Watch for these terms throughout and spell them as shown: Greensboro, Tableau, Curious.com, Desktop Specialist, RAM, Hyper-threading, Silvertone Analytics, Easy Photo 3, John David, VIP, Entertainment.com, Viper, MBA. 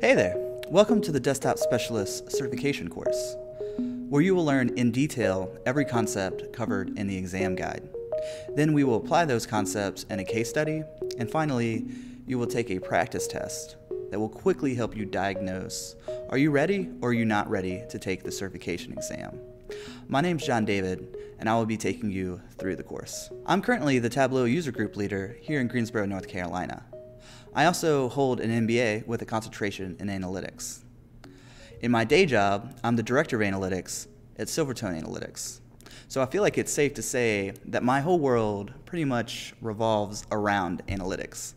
Hey there, welcome to the Desktop Specialist certification course, where you will learn in detail every concept covered in the exam guide. Then we will apply those concepts in a case study, and finally, you will take a practice test that will quickly help you diagnose, are you ready or are you not ready to take the certification exam? My name's John David, and I will be taking you through the course. I'm currently the Tableau user group leader here in Greensboro, North Carolina. I also hold an MBA with a concentration in analytics. In my day job, I'm the director of analytics at Silvertone Analytics. So I feel like it's safe to say that my whole world pretty much revolves around analytics.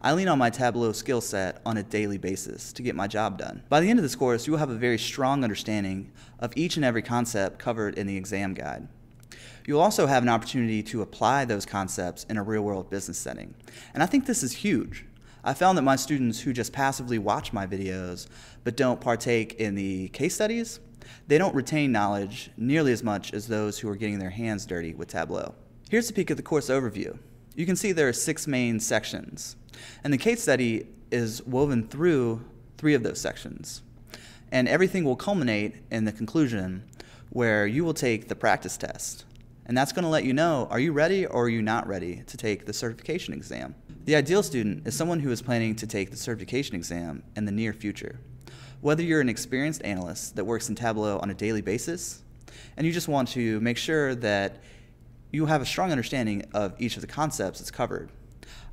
I lean on my Tableau skill set on a daily basis to get my job done. By the end of this course, you will have a very strong understanding of each and every concept covered in the exam guide. You'll also have an opportunity to apply those concepts in a real-world business setting. And I think this is huge. I found that my students who just passively watch my videos but don't partake in the case studies, they don't retain knowledge nearly as much as those who are getting their hands dirty with Tableau. Here's a peek at the course overview. You can see there are 6 main sections, and the case study is woven through 3 of those sections. And everything will culminate in the conclusion where you will take the practice test. And that's going to let you know, are you ready or are you not ready to take the certification exam? The ideal student is someone who is planning to take the certification exam in the near future. Whether you're an experienced analyst that works in Tableau on a daily basis, and you just want to make sure that you have a strong understanding of each of the concepts that's covered,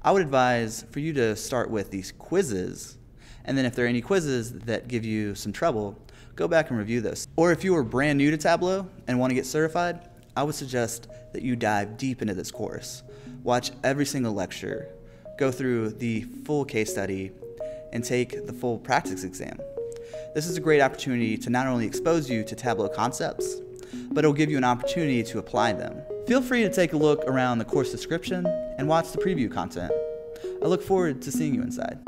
I would advise for you to start with these quizzes, and then if there are any quizzes that give you some trouble, go back and review those. Or if you are brand new to Tableau and want to get certified, I would suggest that you dive deep into this course, watch every single lecture, go through the full case study, and take the full practice exam. This is a great opportunity to not only expose you to Tableau concepts, but it will give you an opportunity to apply them. Feel free to take a look around the course description and watch the preview content. I look forward to seeing you inside.